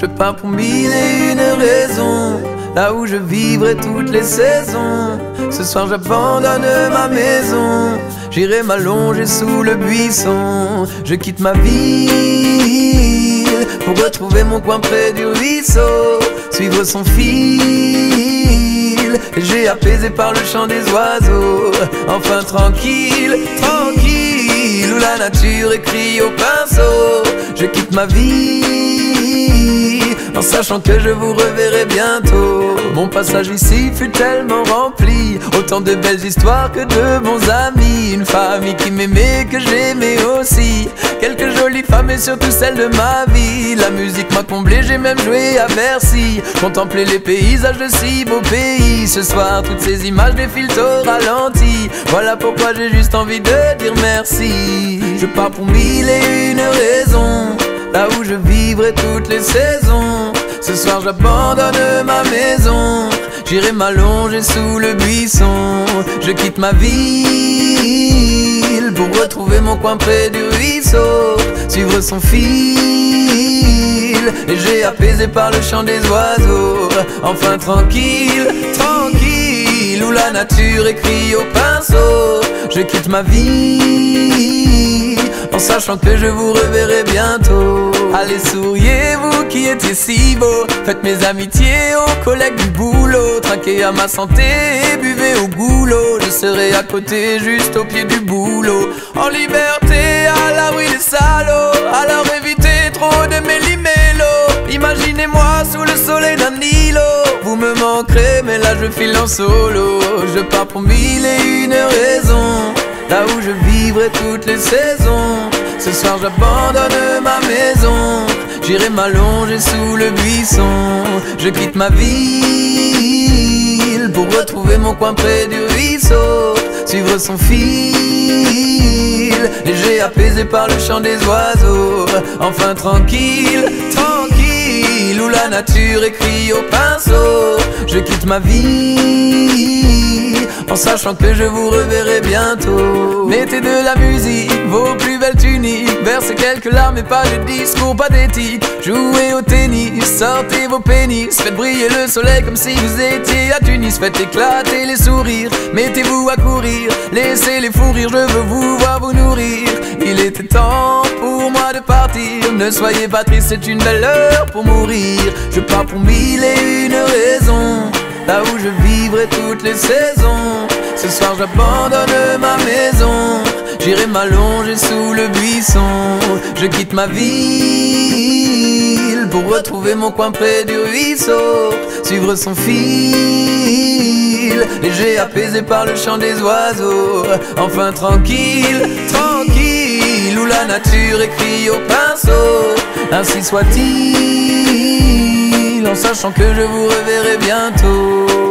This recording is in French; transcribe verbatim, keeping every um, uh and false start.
Je peins pour mille et une raisons, là où je vivrai toutes les saisons. Ce soir j'abandonne ma maison, j'irai m'allonger sous le buisson. Je quitte ma ville pour retrouver mon coin près du ruisseau, suivre son fil, j'ai apaisé par le chant des oiseaux. Enfin tranquille, tranquille, où la nature écrit au pinceau. Je quitte ma vie en sachant que je vous reverrai bientôt. Mon passage ici fut tellement rempli, autant de belles histoires que de bons amis. Une famille qui m'aimait, que j'aimais aussi, quelques jolies femmes et surtout celles de ma vie. La musique m'a comblé, j'ai même joué à Bercy, contemplé les paysages de si beaux pays. Ce soir toutes ces images défilent au ralenti, voilà pourquoi j'ai juste envie de dire merci. Je pars pour mille et une raisons, là où je vivrai toutes les saisons. Ce soir j'abandonne ma maison, j'irai m'allonger sous le buisson. Je quitte ma ville pour retrouver mon coin près du ruisseau, suivre son fil, et j'ai apaisé par le chant des oiseaux. Enfin tranquille, tranquille, où la nature écrit au pinceau. Je quitte ma vie en sachant que je vous reverrai bientôt. Allez souriez vous qui étiez si beau, faites mes amitiés aux collègues du boulot. Trinquez à ma santé et buvez au goulot, je serai à côté juste au pied du boulot. En liberté à l'abri des salauds, alors évitez trop de méli-mélo. Imaginez-moi sous le soleil d'un îlot, vous me manquerez mais là je file en solo. Je pars pour mille et une raisons, là où je vivrai toutes les saisons. Ce soir j'abandonne ma maison, j'irai m'allonger sous le buisson. Je quitte ma ville pour retrouver mon coin près du ruisseau, suivre son fil, léger apaisé par le chant des oiseaux. Enfin tranquille, tranquille, où la nature écrit au pinceau. Je quitte ma vie en sachant que je vous reverrai bientôt. Mettez de la musique, vos plus belles tuniques, versez quelques larmes et pas de discours pathétiques. Jouez au tennis, sortez vos pénis, faites briller le soleil comme si vous étiez à Tunis. Faites éclater les sourires, mettez-vous à courir, laissez les fous rires, je veux vous voir vous nourrir. Il était temps pour moi de partir, ne soyez pas triste, c'est une belle heure pour mourir. Je pars pour mille et une raisons, là où je vivrai toutes les saisons. Ce soir j'abandonne ma maison, j'irai m'allonger sous le buisson. Je quitte ma ville pour retrouver mon coin près du ruisseau, suivre son fil, léger apaisé par le chant des oiseaux. Enfin tranquille, tranquille, où la nature écrit au pinceau. Ainsi soit-il, en sachant que je vous reverrai bientôt.